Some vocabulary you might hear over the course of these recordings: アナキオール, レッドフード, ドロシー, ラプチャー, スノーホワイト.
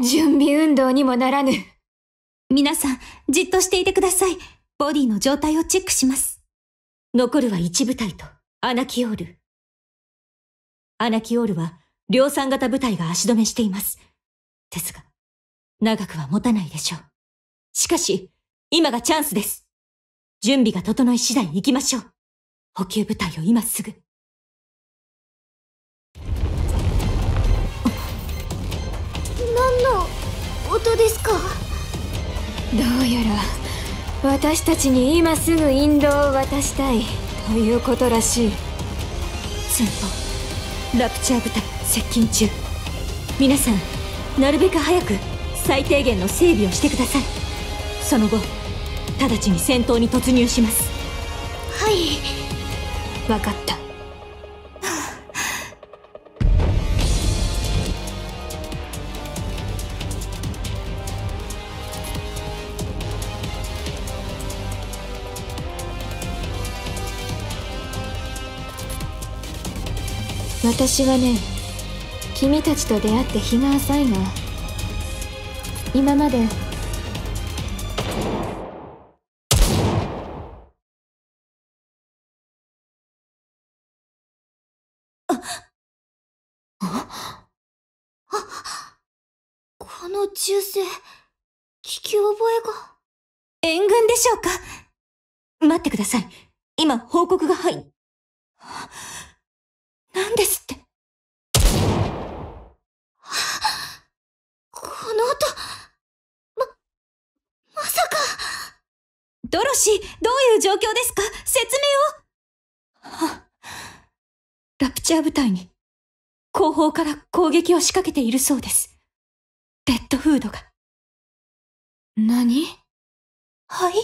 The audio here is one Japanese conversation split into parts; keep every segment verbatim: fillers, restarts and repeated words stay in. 準備運動にもならぬ。皆さん、じっとしていてください。ボディの状態をチェックします。残るは一部隊とアナキオール。アナキオールは量産型部隊が足止めしています。ですが、長くは持たないでしょう。しかし、今がチャンスです。準備が整い次第行きましょう。補給部隊を今すぐ。何の音ですか？どうやら私たちに今すぐ引導を渡したいということらしい。前方ラプチャー部隊接近中。皆さん、なるべく早く最低限の整備をしてください。その後直ちに戦闘に突入します。はい、分かった。私はね、君たちと出会って日が浅いが、今までこの銃声、聞き覚えが。援軍でしょうか？待ってください。今、報告が入っ。何ですって。この音、ま、まさか。ドロシー、どういう状況ですか？説明を。ラプチャー部隊に、後方から攻撃を仕掛けているそうです。レッドフードが。何？はい？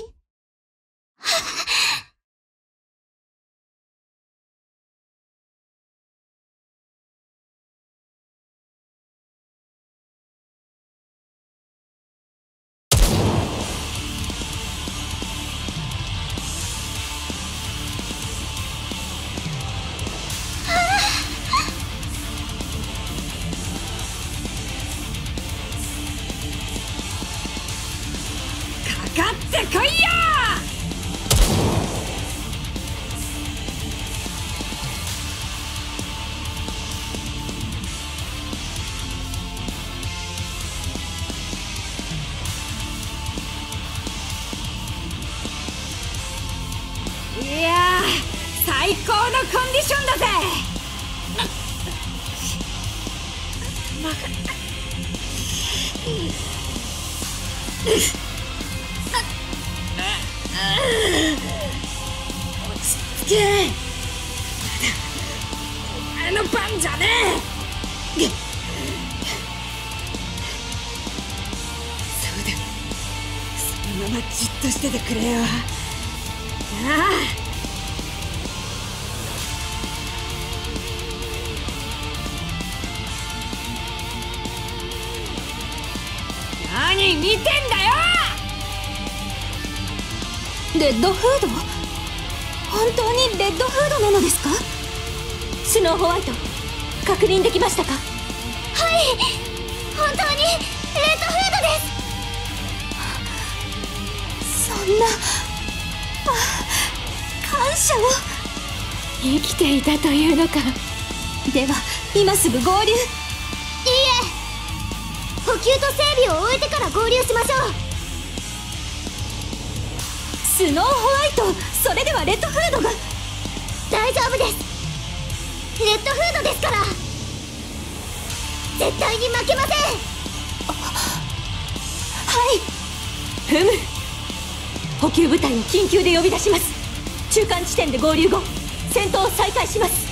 何見てんだよ！レッドフード？本当にレッドフードなのですか？スノーホワイト、確認できましたか？はい、本当にレッドフードです。そんな、あ、感謝を。生きていたというのか。では今すぐ合流。いいえ、補給と整備を終えてから合流しましょう。スノーホワイト、それではレッドフードが。大丈夫です、レッドフードですから。絶対に負けません。はい。ふむ、補給部隊を緊急で呼び出します。中間地点で合流後、戦闘を再開します。